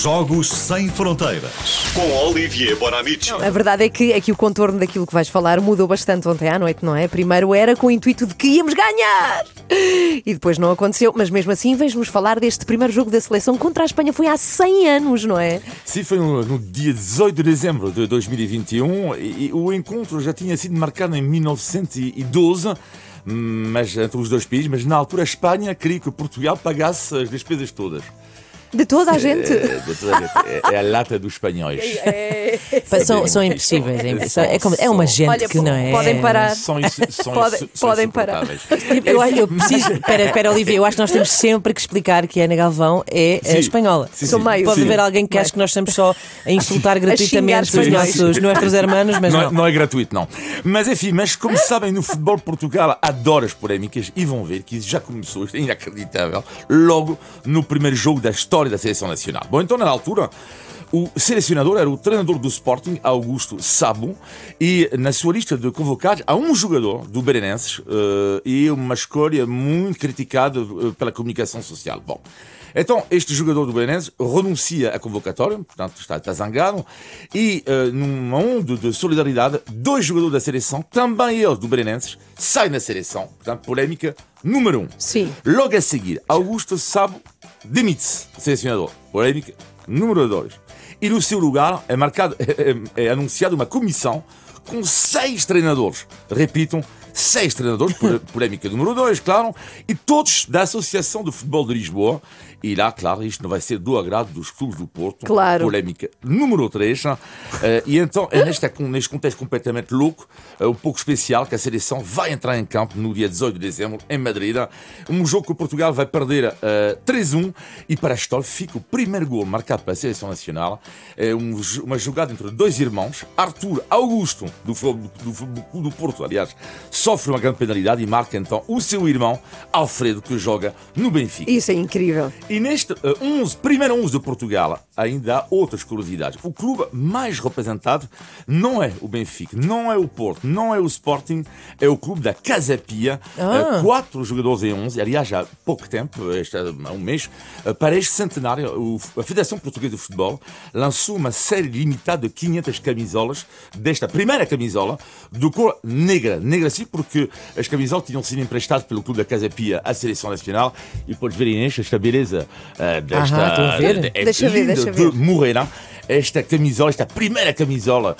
Jogos sem Fronteiras, com Olivier Bonamici. A verdade é que aqui o contorno daquilo que vais falar mudou bastante ontem à noite, não é? Primeiro era com o intuito de que íamos ganhar e depois não aconteceu, mas mesmo assim vejo-nos falar deste primeiro jogo da seleção contra a Espanha. Foi há 100 anos, não é? Sim, foi no dia 18 de dezembro de 2021 e o encontro já tinha sido marcado em 1912, mas entre os dois países, mas na altura a Espanha queria que Portugal pagasse as despesas todas. De toda a gente? De toda a gente. É a lata dos espanhóis. São impossíveis. É uma gente. Olha, que não é... Podem parar. Podem parar. Eu preciso... Espera, Olivia, eu acho que nós temos sempre que explicar que a Ana Galvão é espanhola. Sim. Pode haver alguém que acha que nós estamos só a insultar gratuitamente os nossos hermanos, mas não. Não é gratuito, não. Mas enfim, como sabem, no futebol Portugal adora as polémicas e vão ver que isso já começou, isto é inacreditável, logo no primeiro jogo da história da Seleção Nacional. Bom, então, na altura, o selecionador era o treinador do Sporting, Augusto Sabo, e na sua lista de convocados há um jogador do Belenenses e uma escolha muito criticada pela comunicação social. Bom, então, este jogador do Belenenses renuncia à convocatória, portanto, está zangado, e numa onda de solidariedade, dois jogadores da seleção, também eles do Belenenses, saem da seleção. Portanto, polémica número 1. Sim. Logo a seguir, Augusto Sabo demite-se, selecionador. Polémica número 2. E no seu lugar é anunciada uma comissão com 6 treinadores. Repitam, 6 treinadores, polémica número 2, claro, e todos da Associação do Futebol de Lisboa. E lá, claro, isto não vai ser do agrado dos clubes do Porto. Claro. Polémica número 3. E então, é neste contexto completamente louco, um pouco especial, que a seleção vai entrar em campo no dia 18 de dezembro, em Madrid. Um jogo que o Portugal vai perder 3-1. E para a história fica o primeiro gol marcado pela seleção nacional. Uma jogada entre dois irmãos. Arthur Augusto, do Porto, aliás, sofre uma grande penalidade e marca então o seu irmão, Alfredo, que joga no Benfica. Isso é incrível. E neste primeiro 11 de Portugal ainda há outras curiosidades. O clube mais representado não é o Benfica, não é o Porto, não é o Sporting, é o clube da Casa Pia. 4 jogadores em 11, aliás, há pouco tempo, há um mês, para este centenário, a Federação Portuguesa de Futebol lançou uma série limitada de 500 camisolas, desta primeira camisola, de cor negra. Negra sim, porque as camisolas tinham sido emprestadas pelo clube da Casa Pia à Seleção Nacional. E podes ver, Inês, esta beleza. Deixa ver. Morena, esta camisola, esta primeira camisola,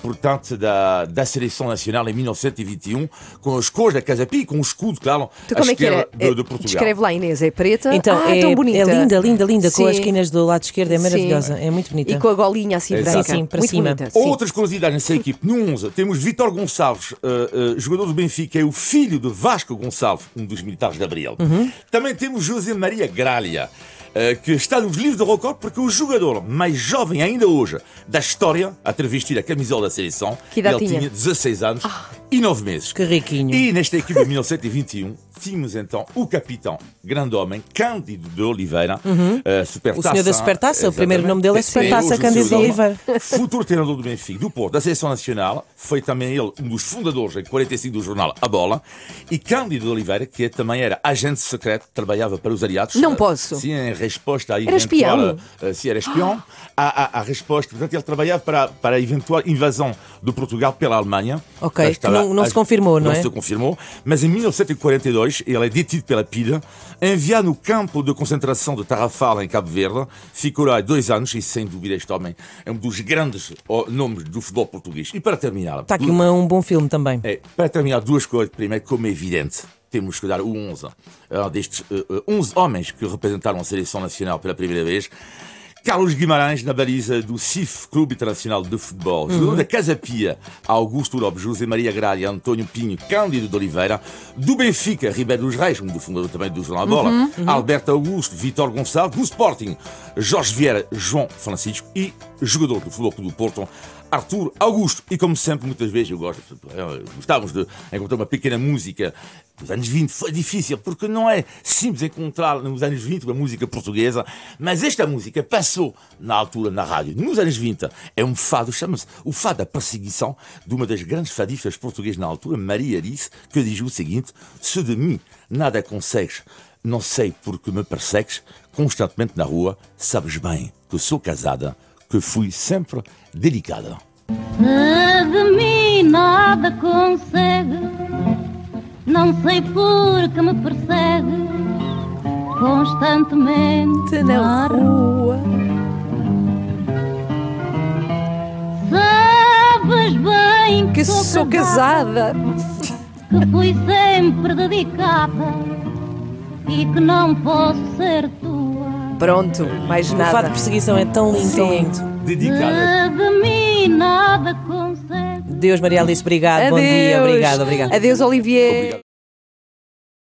portanto, da Seleção Nacional em 1921, com as cores da Casa Pia, com o escudo, claro, à esquerda de Portugal. Descreve lá, Inês, é preta, então, tão bonita. É linda, sim. Com as esquinas do lado esquerdo, é maravilhosa, sim. É muito bonita. E com a golinha assim branca. Sim, para muito cima. Bonita, sim. Outras curiosidades nessa equipe, no 11, temos Vitor Gonçalves, jogador do Benfica, é o filho de Vasco Gonçalves, um dos militares de Abril. Uhum. Também temos José Maria Grália, que está nos livros de recorde porque o jogador mais jovem ainda hoje da história a ter vestido a camisola da seleção, ele tinha 16 anos e 9 meses. Que riquinho. E nesta equipe de 1921 tínhamos então o capitão, grande homem, Cândido de Oliveira, Supertaça. O senhor da Supertaça, o primeiro nome dele é Supertaça, Cândido de Oliveira. Futuro treinador do Benfica, do Porto, da Seleção Nacional, foi também ele um dos fundadores em 45 do jornal A Bola, e Cândido de Oliveira, que também era agente secreto, trabalhava para os aliados. Não posso. Sim, em resposta a eventual... era espião. A resposta, portanto, ele trabalhava para a eventual invasão de Portugal pela Alemanha. Ok, não se confirmou, não é? Não se confirmou, mas em 1942, ele é detido pela PIDE, enviado no campo de concentração de Tarrafala, em Cabo Verde. Ficou lá 2 anos e, sem dúvida, este homem é um dos grandes nomes do futebol português. E para terminar... Está aqui um bom filme também. Para terminar, 2 coisas. Primeiro, como é evidente, temos que dar o 11. Destes 11 homens que representaram a Seleção Nacional pela primeira vez, Carlos Guimarães na baliza do CIF, Clube Internacional de Futebol. Da Casa Pia, Augusto Lopes, José Maria Grade, António Pinho, Cândido de Oliveira. Do Benfica, Ribeiro dos Reis, um do fundador também do Jornal Bola. Alberto Augusto, Vitor Gonçalves. Do Sporting, Jorge Vieira, João Francisco. E jogador do Futebol Clube do Porto, Arthur Augusto. E como sempre, muitas vezes gostávamos de encontrar uma pequena música dos anos 20. Foi difícil, porque não é simples encontrar nos anos 20 uma música portuguesa, mas esta música passou na altura na rádio, nos anos 20. É um fado, chama-se o fado da perseguição, de uma das grandes fadistas portuguesas na altura, Maria Alice, que diz o seguinte: se de mim nada consegues, Não sei porque me persegues constantemente na rua. Sabes bem que sou casada, que fui sempre delicada. De mim nada consegue, não sei porque me persegue constantemente na rua. Sabes bem que sou casada, que fui sempre dedicada e que não posso ser tua. Pronto, mais nada. O fato de perseguição é tão lindo, tão lindo. Dedicada. De mim nada consegue. Deus, Maria Alice, obrigado. Adeus. Bom dia, obrigado. Adeus, Olivier. Obrigado.